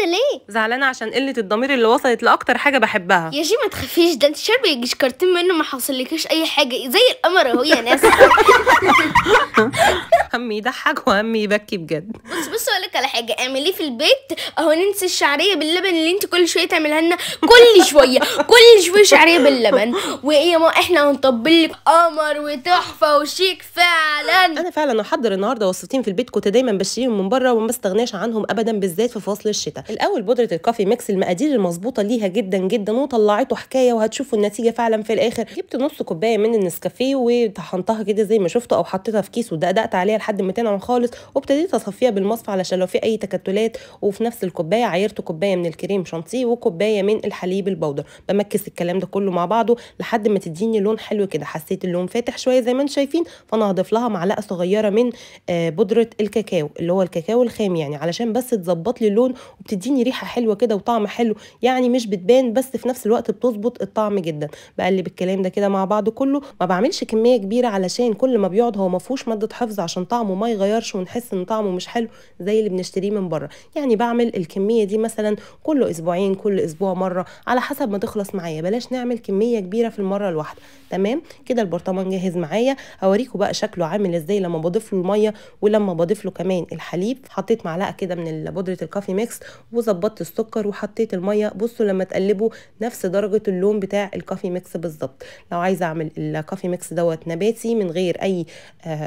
كده ليه؟ زعلانه عشان قله الضمير اللي وصلت لاكتر حاجه بحبها. يا جي ما تخافيش، ده انت شربي يجيش كارتين منه ما حصلكيش اي حاجه، زي القمر اهو يا ناس. همي يضحك وهمي يبكي بجد. بصي اقول لك على حاجه، اعمليه في البيت اهو، ننسى الشعريه باللبن اللي انت كل شويه تعملها لنا، كل شويه شعريه باللبن. وايه يا ماما احنا هنطبل لك قمر وتحفه وشيك فعلا. انا فعلا احضر النهارده وصفتين في البيت كنت دايما بشتريهم من بره وما استغناش عنهم ابدا، بالذات في فصل الشتاء. الاول بودره الكافي ميكس المقادير المظبوطه ليها جدا جدا، وطلعته حكايه وهتشوفوا النتيجه فعلا في الاخر. جبت نص كوبايه من النسكافيه وطحنتها كده زي ما شفتوا، او حطيتها في كيس ودقدقت عليها لحد ما تنعم خالص، وابتديت اصفيها بالمصفى علشان لو في اي تكتلات. وفي نفس الكوبايه عايرت كوبايه من الكريم شانتيه وكوبايه من الحليب البودر. بمكس الكلام ده كله مع بعضه لحد ما تديني لون حلو كده، حسيت اللون فاتح شويه زي ما انتم شايفين، فانا هضيف لها معلقه صغيره من بودره الكاكاو اللي هو الكاكاو الخام يعني، علشان بس تظبط لي اللون وبتديني ريحه حلوه كده وطعم حلو، يعني مش بتبان بس في نفس الوقت بتظبط الطعم جدا. بقلب الكلام ده كده مع بعضه كله، ما بعملش كميه كبيره علشان كل ما بيقعد هو ما فيهوش ماده حفظ عشان طعمه ما يغيرش ونحس ان طعمه مش حلو زي اللي بنشتريه من بره. يعني بعمل الكميه دي مثلا كل اسبوعين، كل اسبوع مره، على حسب ما تخلص معايا، بلاش نعمل كميه كبيره في المره الواحده. تمام كده البرطمان جاهز معايا، هوريكم بقى شكله عامل ازاي لما بضيف له الميه ولما بضيف له كمان الحليب. حطيت معلقه كده من بودره الكافي ميكس وظبطت السكر وحطيت الميه. بصوا لما تقلبوا نفس درجه اللون بتاع الكافي ميكس بالظبط. لو عايزه اعمل الكافي ميكس دوت نباتي من غير اي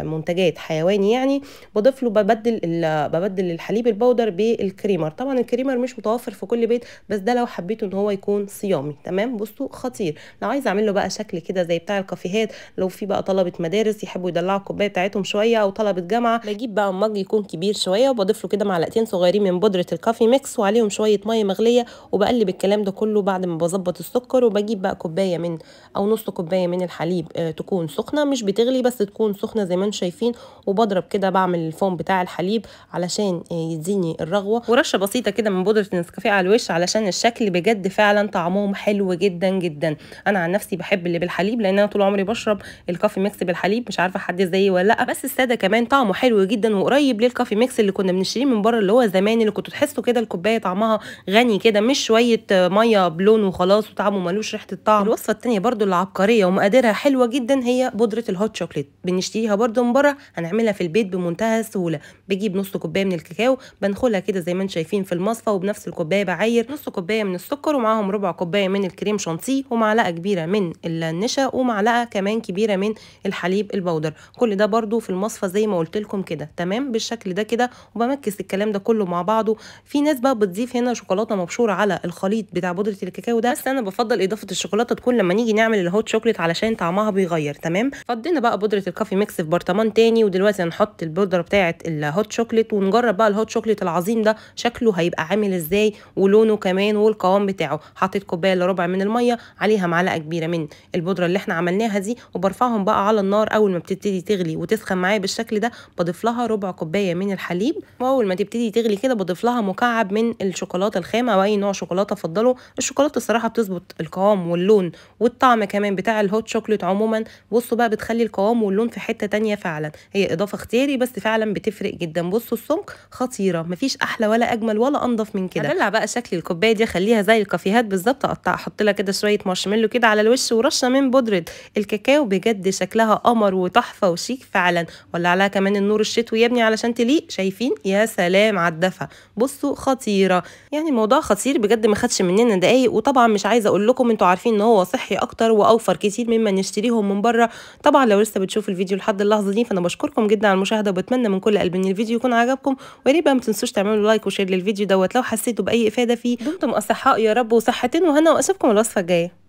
منتجات حيواني يعني، بضيف له ببدل الحليب البودر بالكريمر. طبعا الكريمر مش متوفر في كل بيت، بس ده لو حبيتوا ان هو يكون صيامي. تمام بصوا خطير. لو عايزه اعمل له بقى شكل كده زي بتاع الكافيهات، لو في بقى طلبه مدارس يحبوا يدلعوا الكوبايه بتاعتهم شويه، او طلبه جامعه، بجيب بقى مج يكون كبير شويه وبضيف له كده معلقتين صغيرين من بودره الكافي ميكس وعليهم شويه ميه مغليه، وبقلب الكلام ده كله بعد ما بظبط السكر. وبجيب بقى كوبايه من او نص كوبايه من الحليب تكون سخنه، مش بتغلي بس تكون سخنه زي ما انتم شايفين، وبضرب كده بعمل الفوم بتاع الحليب علشان يديني الرغوه، ورشه بسيطه كده من بودره النسكافيه على الوش علشان الشكل. بجد فعلا طعمهم حلو جدا جدا. انا عن نفسي بحب اللي بالحليب لان انا طول عمري بشرب الكافي ميكس بالحليب، مش عارفه حد زيي ولا لا، بس الساده كمان طعمه حلو جدا وقريب للكافي ميكس اللي كنا بنشتريه من بره، اللي هو زمان اللي كنتوا تحسوا كده الكوبايه طعمها غني كده، مش شويه ميه بلون وخلاص وطعمه ملوش ريحه الطعم. الوصفه الثانيه برده اللي عبقريه ومقاديرها حلوه جدا هي بودره الهوت شوكليت، بنشتريها برده من بره، هنعملها في البيت بمنتهى السهوله. بجيب نص كوبايه من الكاكاو بنخلها كده زي ما انتم شايفين في المصفى، وبنفس الكوبايه بعاير نص كوبايه من السكر ومعاهم ربع كوبايه من الكريم شانتيه ومعلقه كبيره من النشا ومعلقه كمان كبيره من الحليب البودر. كل ده برده في المصفى زي ما قلت لكم كده، تمام بالشكل ده كده. وبمكس الكلام ده كله مع بعضه. في ناس بقى بتضيف هنا شوكولاته مبشوره على الخليط بتاع بودره الكاكاو ده، بس انا بفضل اضافه الشوكولاته تكون لما نيجي نعمل الهوت شوكليت علشان طعمها بيغير. تمام فضينا بقى بودره الكافي ميكس في برطمان تاني، ودلوقتي هنحط البودره بتاعه الهوت شوكليت ونجرب بقى الهوت شوكليت العظيم ده شكله هيبقى عامل ازاي ولونه كمان والقوام بتاعه. حطيت كوبايه الا ربع من الميه عليها معلقه كبيره من البودره اللي احنا عملناها دي، وبرفعهم بقى على النار. اول ما بتبتدي تغلي وتسخن معايا بالشكل ده بضيف لها ربع كوبايه من الحليب، واول ما تبتدي تغلي كده بضيف لها مكعب من الشوكولاته الخامه او اي نوع شوكولاته افضله. الشوكولاته الصراحه بتظبط القوام واللون والطعم كمان بتاع الهوت شوكليت عموما. بصوا بقى بتخلي القوام واللون في حته تانية فعلا، هي اضافه اختياري بس فعلا بتفرق جدا. بصوا السمك خطيره، مفيش احلى ولا اجمل ولا انضف من كده. هدلع بقى شكل الكوبايه دي، اخليها زي الكافيهات بالظبط، اقطع احط لها كده شويه مارشميلو كده على الوش ورشه من بودره الكاكاو. بجد شكلها قمر وتحفه وشيك فعلا. ولع عليها كمان النور الشتوي يا ابني علشان تليق. شايفين يا سلام على الدفا، بصوا خطيره. يعني الموضوع خطير بجد، ما خدش مننا دقايق. وطبعا مش عايزه اقول لكم انتوا عارفين ان هو صحي اكتر واوفر كتير مما نشتريهم من بره. طبعا لو لسه بتشوفوا الفيديو لحد اللحظه دي فانا بشكركم جدا على المشاهده، وبتمنى من كل قلب ان الفيديو يكون عجبكم، ويا ريت بقى ما تنسوش تعملوا لايك وشير للفيديو دوت لو حسيتوا باي افاده فيه. دمتم اصحاء يا رب وصحتين وهنا، واشوفكم الوصفه الجايه.